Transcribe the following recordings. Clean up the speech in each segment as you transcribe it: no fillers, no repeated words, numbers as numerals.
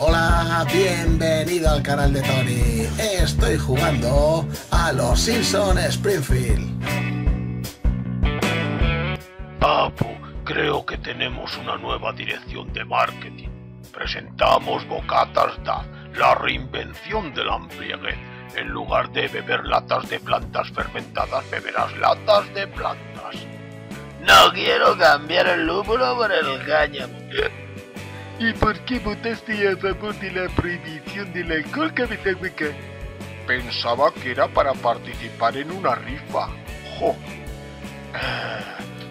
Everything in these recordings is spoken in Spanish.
Hola, bienvenido al canal de Tony. Estoy jugando a Los Simpsons Springfield. Papu, creo que tenemos una nueva dirección de marketing. Presentamos Bocatas Duff, la reinvención de la embriaguez. En lugar de beber latas de plantas fermentadas, beberás latas de plantas. No quiero cambiar el lúpulo por el cáñamo. ¿Y por qué votaste a favor de la prohibición del alcohol, cabeza hueca? Pensaba que era para participar en una rifa. ¡Jo!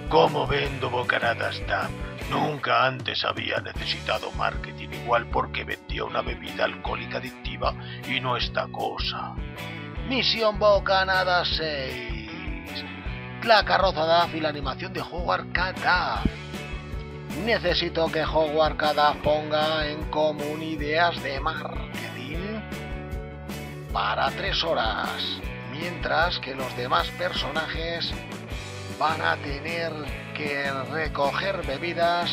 ¿Cómo vendo bocanadas staff? Nunca antes había necesitado marketing igual, porque vendía una bebida alcohólica adictiva y no esta cosa. Misión Bocanada 6. La Carroza Duff y la animación de Hogwarts Duff. Necesito que Hogwarts Duff ponga en común ideas de marketing para 3 horas, mientras que los demás personajes van a tener que recoger bebidas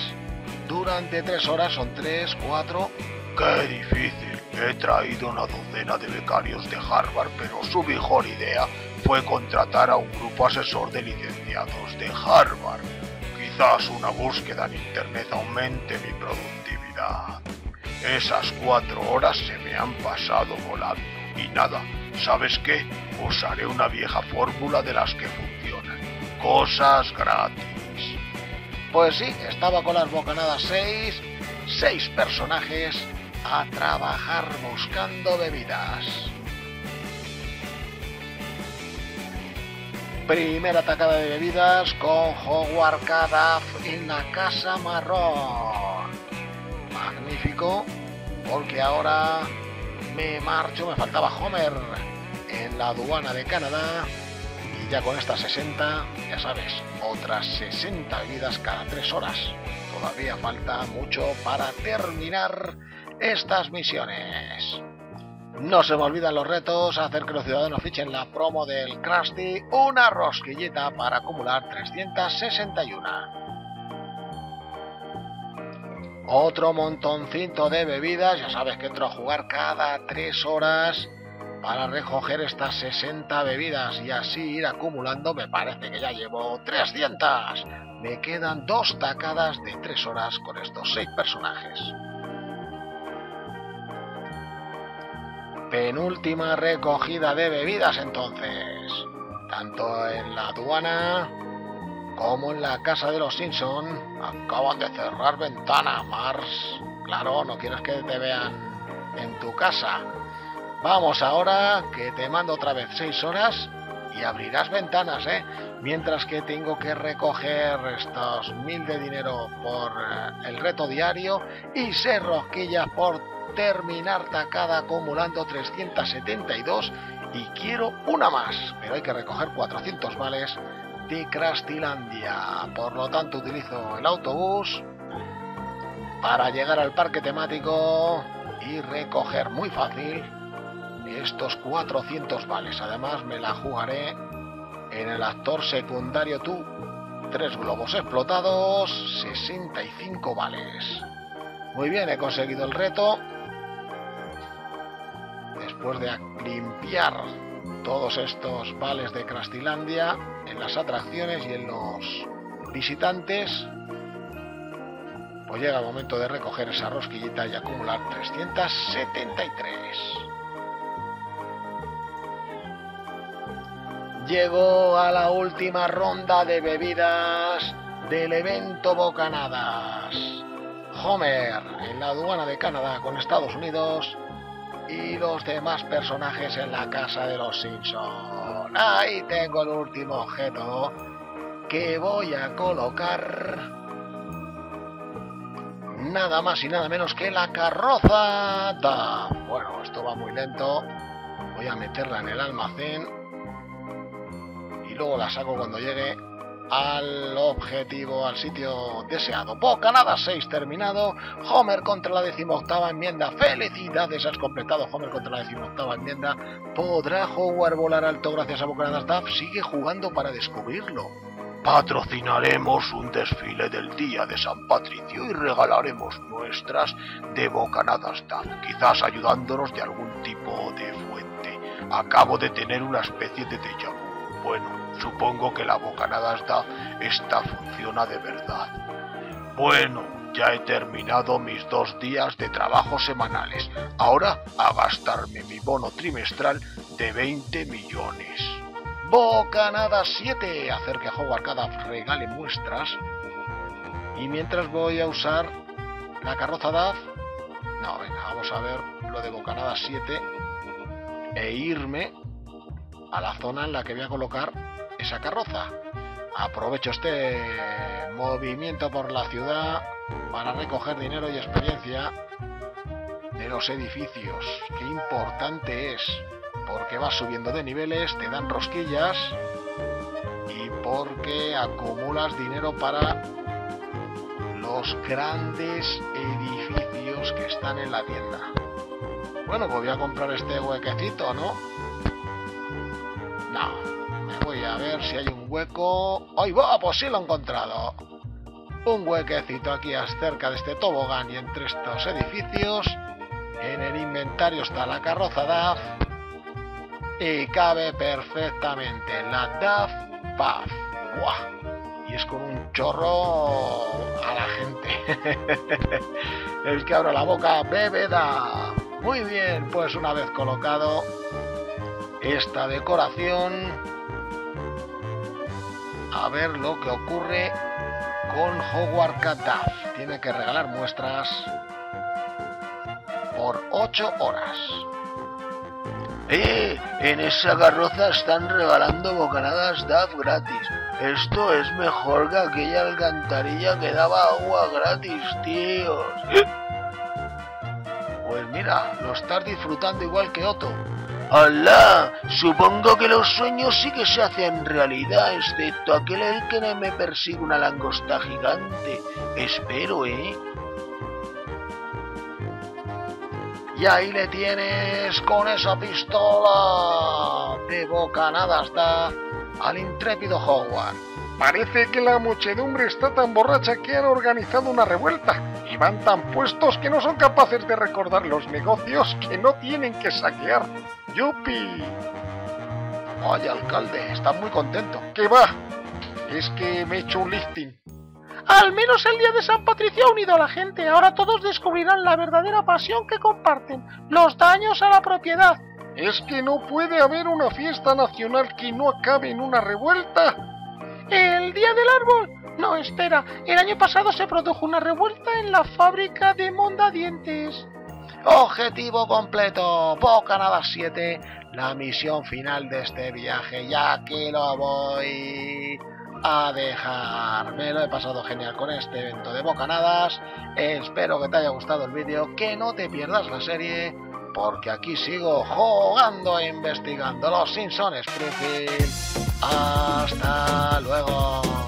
durante 3 horas. Son 3, 4... ¡Qué difícil! He traído una docena de becarios de Harvard, pero su mejor idea fue contratar a un grupo asesor de licenciados de Harvard. Quizás una búsqueda en internet aumente mi productividad. Esas 4 horas se me han pasado volando. Y nada, ¿sabes qué? Usaré una vieja fórmula de las que funcionan. Cosas gratis. Pues sí, estaba con las bocanadas 6, 6 personajes a trabajar buscando bebidas. Primera atacada de bebidas con Hogwarts Duff en la casa marrón. Magnífico, porque ahora me marcho. Me faltaba Homer en la aduana de Canadá. Ya con estas 60, ya sabes, otras 60 bebidas cada 3 horas. Todavía falta mucho para terminar estas misiones. No se me olvidan los retos: hacer que los ciudadanos fichen la promo del Krusty, una rosquilleta para acumular 361. Otro montoncito de bebidas, ya sabes que entro a jugar cada 3 horas. Para recoger estas 60 bebidas y así ir acumulando. Me parece que ya llevo 300. Me quedan 2 tacadas de 3 horas con estos 6 personajes. Penúltima recogida de bebidas entonces. Tanto en la aduana como en la casa de los Simpsons. Acaban de cerrar ventana, Mars. Claro, no quieres que te vean en tu casa. Vamos ahora, que te mando otra vez 6 horas y abrirás ventanas, ¿eh? Mientras que tengo que recoger estos 1000 de dinero por el reto diario y 6 rosquillas por terminar tacada, acumulando 372, y quiero una más, pero hay que recoger 400 vales de Krustilandia. Por lo tanto, utilizo el autobús para llegar al parque temático y recoger muy fácil estos 400 vales. Además me la jugaré en el actor secundario tú. 3 globos explotados, 65 vales. Muy bien, he conseguido el reto. Después de limpiar todos estos vales de Krustilandia en las atracciones y en los visitantes, pues llega el momento de recoger esa rosquillita y acumular 373. Llegó a la última ronda de bebidas del evento Bocanadas. Homer en la aduana de Canadá con Estados Unidos y los demás personajes en la casa de los Simpsons. Ahí tengo el último objeto que voy a colocar. Nada más y nada menos que la carroza Duff. Bueno, esto va muy lento. Voy a meterla en el almacén. Luego la saco cuando llegue al objetivo, al sitio deseado. Bocanada 6 terminado. Homer contra la decimoctava enmienda. ¡Felicidades! Has completado Homer contra la decimoctava enmienda. ¿Podrá Hogwarts volar alto gracias a Bocanada Staff? Sigue jugando para descubrirlo. Patrocinaremos un desfile del día de San Patricio y regalaremos muestras de Bocanadas staff, quizás ayudándonos de algún tipo de fuente. Acabo de tener una especie de déjà vu. Bueno, supongo que la Bocanada esta funciona de verdad. Bueno, ya he terminado mis 2 días de trabajo semanales. Ahora a gastarme mi bono trimestral de 20 millones. Bocanada 7, hacer que a Hogwarts cada regale muestras. Y mientras voy a usar la carroza Duff. No, venga, vamos a ver lo de Bocanada 7 e irme a la zona en la que voy a colocar esa carroza. Aprovecho este movimiento por la ciudad para recoger dinero y experiencia de los edificios. Qué importante es, porque vas subiendo de niveles, te dan rosquillas y porque acumulas dinero para los grandes edificios que están en la tienda. Bueno, pues voy a comprar este huequecito, ¿no? No, me voy a ver si hay un hueco. ¡Ay, va! Pues sí lo he encontrado. Un huequecito aquí cerca de este tobogán y entre estos edificios. En el inventario está la carroza Duff. Y cabe perfectamente la DUFF PUFF. ¡Buah! Y es con un chorro a la gente. El que abra la boca, bebeda. Muy bien, pues una vez colocado esta decoración, a ver lo que ocurre con Hogwarts Duff. Tiene que regalar muestras por 8 horas. En esa carroza están regalando Bocanadas Duff gratis. Esto es mejor que aquella alcantarilla que daba agua gratis, tíos. Pues mira, lo estás disfrutando igual que Otto. ¡Alá! Supongo que los sueños sí que se hacen realidad, excepto aquel el que me persigue una langosta gigante. Espero, ¿eh? Y ahí le tienes con esa pistola de Bocanadas Duff al intrépido Hogwarts. Parece que la muchedumbre está tan borracha que han organizado una revuelta. Y van tan puestos que no son capaces de recordar los negocios que no tienen que saquear. ¡Yupi! Oye, alcalde, estás muy contento. ¿Qué va? Es que me he hecho un listing. Al menos el día de San Patricio ha unido a la gente. Ahora todos descubrirán la verdadera pasión que comparten: los daños a la propiedad. Es que no puede haber una fiesta nacional que no acabe en una revuelta. ¿El día del árbol? No, espera. El año pasado se produjo una revuelta en la fábrica de mondadientes. Objetivo completo, Bocanada 7, la misión final de este viaje, ya que lo voy a dejar. Me lo he pasado genial con este evento de Bocanadas, espero que te haya gustado el vídeo, que no te pierdas la serie, porque aquí sigo jugando e investigando Los Simpsons Springfield. ¡Hasta luego!